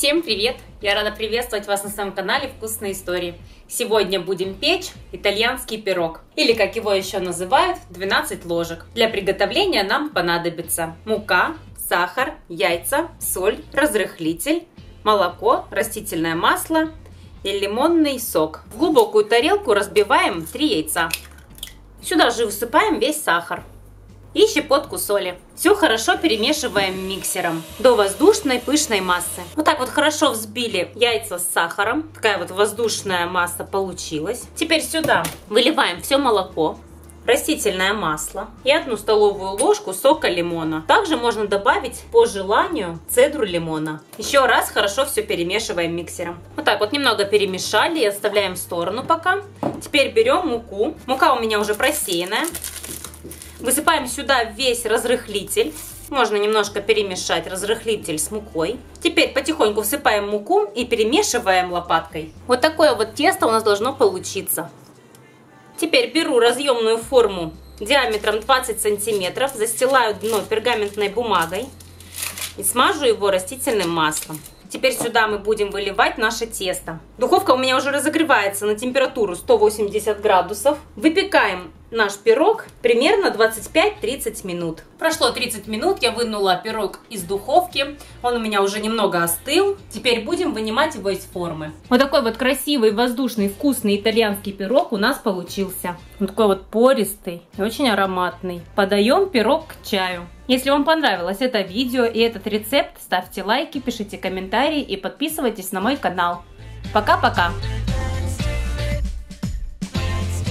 Всем привет! Я рада приветствовать вас на своем канале Вкусные Истории. Сегодня будем печь итальянский пирог, или как его еще называют, 12 ложек. Для приготовления нам понадобится мука, сахар, яйца, соль, разрыхлитель, молоко, растительное масло и лимонный сок. В глубокую тарелку разбиваем 3 яйца. Сюда же высыпаем весь сахар и щепотку соли. Все хорошо перемешиваем миксером до воздушной пышной массы. Вот так вот хорошо взбили яйца с сахаром. Такая вот воздушная масса получилась. Теперь сюда выливаем все молоко, растительное масло и 1 столовую ложку сока лимона. Также можно добавить по желанию цедру лимона. Еще раз хорошо все перемешиваем миксером. Вот так вот немного перемешали и оставляем в сторону пока. Теперь берем муку. Мука у меня уже просеянная. Высыпаем сюда весь разрыхлитель. Можно немножко перемешать разрыхлитель с мукой. Теперь потихоньку всыпаем муку и перемешиваем лопаткой. Вот такое вот тесто у нас должно получиться. Теперь беру разъемную форму диаметром 20 сантиметров, застилаю дно пергаментной бумагой и смажу его растительным маслом. Теперь сюда мы будем выливать наше тесто. Духовка у меня уже разогревается на температуру 180 градусов. Выпекаем наш пирог примерно 25-30 минут. Прошло 30 минут, я вынула пирог из духовки. Он у меня уже немного остыл. Теперь будем вынимать его из формы. Вот такой вот красивый, воздушный, вкусный итальянский пирог у нас получился. Он такой вот пористый и очень ароматный. Подаем пирог к чаю. Если вам понравилось это видео и этот рецепт, ставьте лайки, пишите комментарии и подписывайтесь на мой канал. Пока-пока!